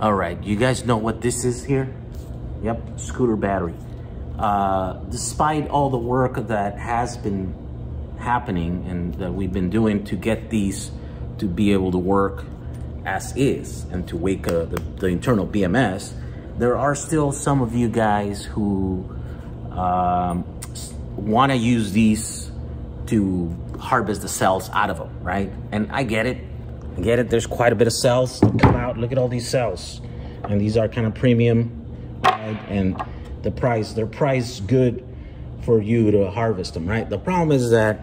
All right, you guys know what this is here? Yep, scooter battery. Despite all the work that has been happening and that we've been doing to get these to be able to work as is and to wake the internal BMS, there are still some of you guys who want to use these to harvest the cells out of them, right? And I get it. I get it. There's quite a bit of cells that come out. Look at all these cells. And these are kind of premium, right? And the price, they're priced good for you to harvest them, right? The problem is that,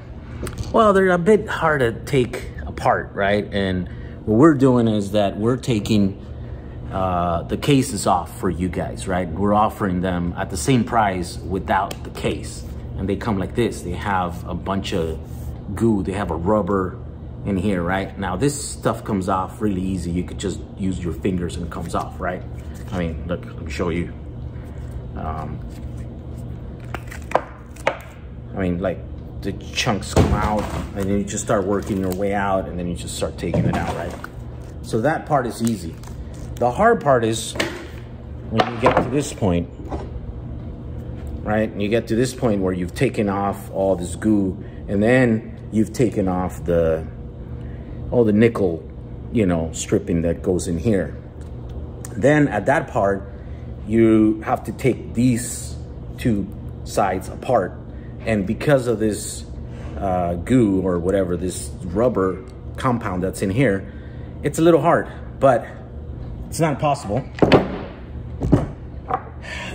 well, they're a bit hard to take apart, right? And what we're doing is that we're taking the cases off for you guys, right? We're offering them at the same price without the case. And they come like this. They have a bunch of goo. They have a rubber in here, right? Now, this stuff comes off really easy. You could just use your fingers and it comes off, right? I mean, look, let me show you. I mean, like, the chunks come out and then you just start working your way out and then you just start taking it out, right? So that part is easy. The hard part is when you get to this point, right? And you get to this point where you've taken off all this goo and then you've taken off the, all the nickel, you know, stripping that goes in here. Then at that part, you have to take these two sides apart. And because of this goo or whatever, this rubber compound that's in here, it's a little hard, but it's not impossible.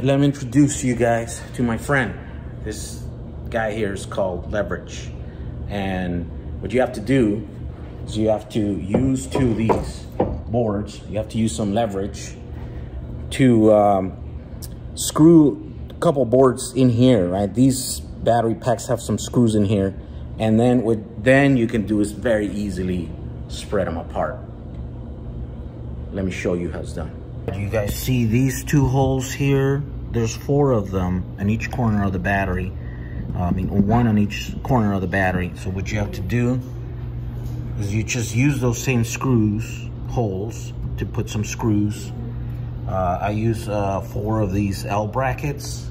Let me introduce you guys to my friend. This guy here is called Leverage. And what you have to do is you have to use two of these boards. You have to use some leverage to screw a couple boards in here, right? These battery packs have some screws in here, and then what then you can do is very easily spread them apart. Let me show you how it's done. You guys see these two holes here? There's four of them in each corner of the battery. I mean, one on each corner of the battery. So what you have to do is you just use those same screws, holes, to put some screws. I use four of these L brackets,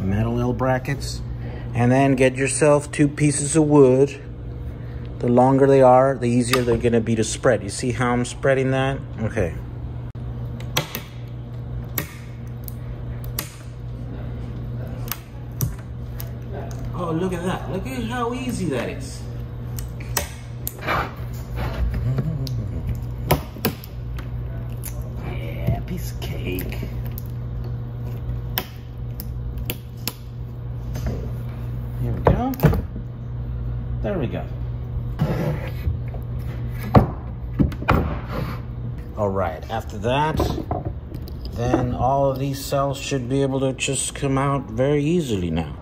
metal L brackets, and then get yourself two pieces of wood. The longer they are, the easier they're gonna be to spread. You see how I'm spreading that? Okay. Oh, look at that. Look at how easy that is. Yeah, piece of cake. Here we go. There we go. All right, after that, then all of these cells should be able to just come out very easily now.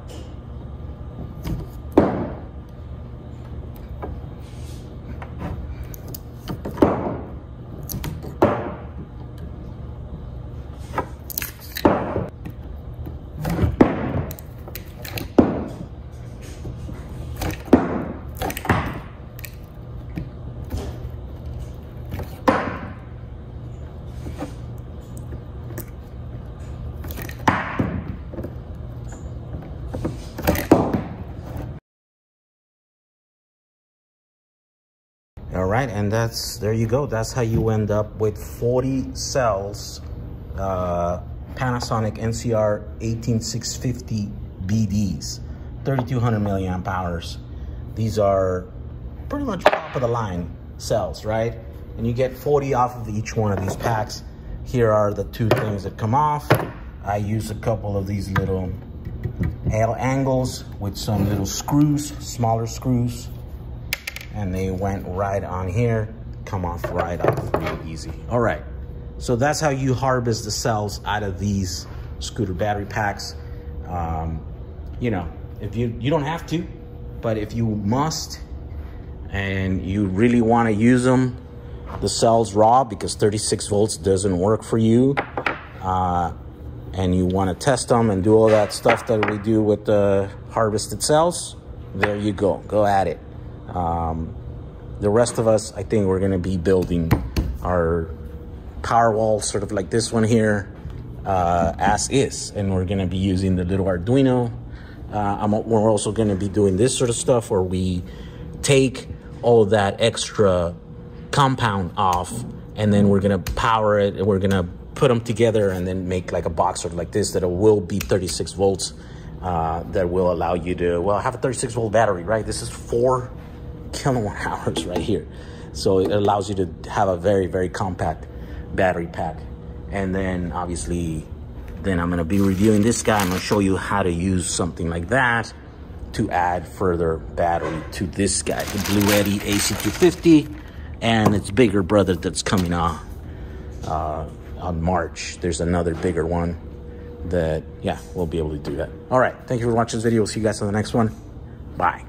All right, and that's, there you go. That's how you end up with 40 cells, Panasonic NCR 18650 BDs, 3,200 milliamp hours. These are pretty much top of the line cells, right? And you get 40 off of each one of these packs. Here are the two things that come off. I use a couple of these little L angles with some little screws, smaller screws. And they went right on here, come off right off, real easy. All right, so that's how you harvest the cells out of these scooter battery packs. You know, if you don't have to, but if you must and you really wanna use them, the cells raw, because 36 volts doesn't work for you, and you wanna test them and do all that stuff that we do with the harvested cells, there you go, go at it. The rest of us, I think we're going to be building our power wall, sort of like this one here, as is. And we're gonna be using the little Arduino. We're also gonna be doing this sort of stuff where we take all that extra compound off, and then we're gonna power it, and we're gonna put them together and then make like a box sort of like this that will be 36 volts. That will allow you to, well, have a 36 volt battery, right? This is 4 kilowatt hours right here. So it allows you to have a very, very compact battery pack. And then obviously, then I'm gonna be reviewing this guy. I'm gonna show you how to use something like that to add further battery to this guy, the Bluetti ac250, and its bigger brother that's coming on March. There's another bigger one that, yeah, we'll be able to do that. All right, thank you for watching this video. We'll see you guys on the next one. Bye.